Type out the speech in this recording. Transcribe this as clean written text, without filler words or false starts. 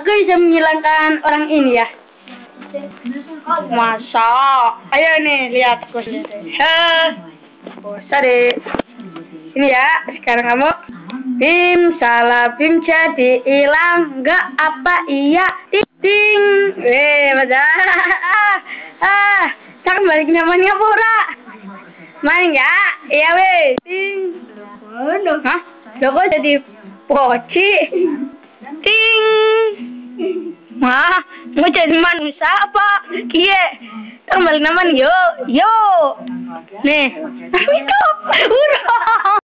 Aku bisa menghilangkan orang ini ya. Masa? Ayo nih lihat aku sini. Sorry. Ini ya. Sekarang kamu. Bim salah Bim jadi hilang. Gak apa iya. Ting. Betul. Tak balik namanya pura. Main ya? Iya weh. Ting. Hah? Loh kok jadi poci? Ting. Mah, mau jadi manusia apa? Kie. Tak balik naman yo. Yo. Nih. Itu. Hurra.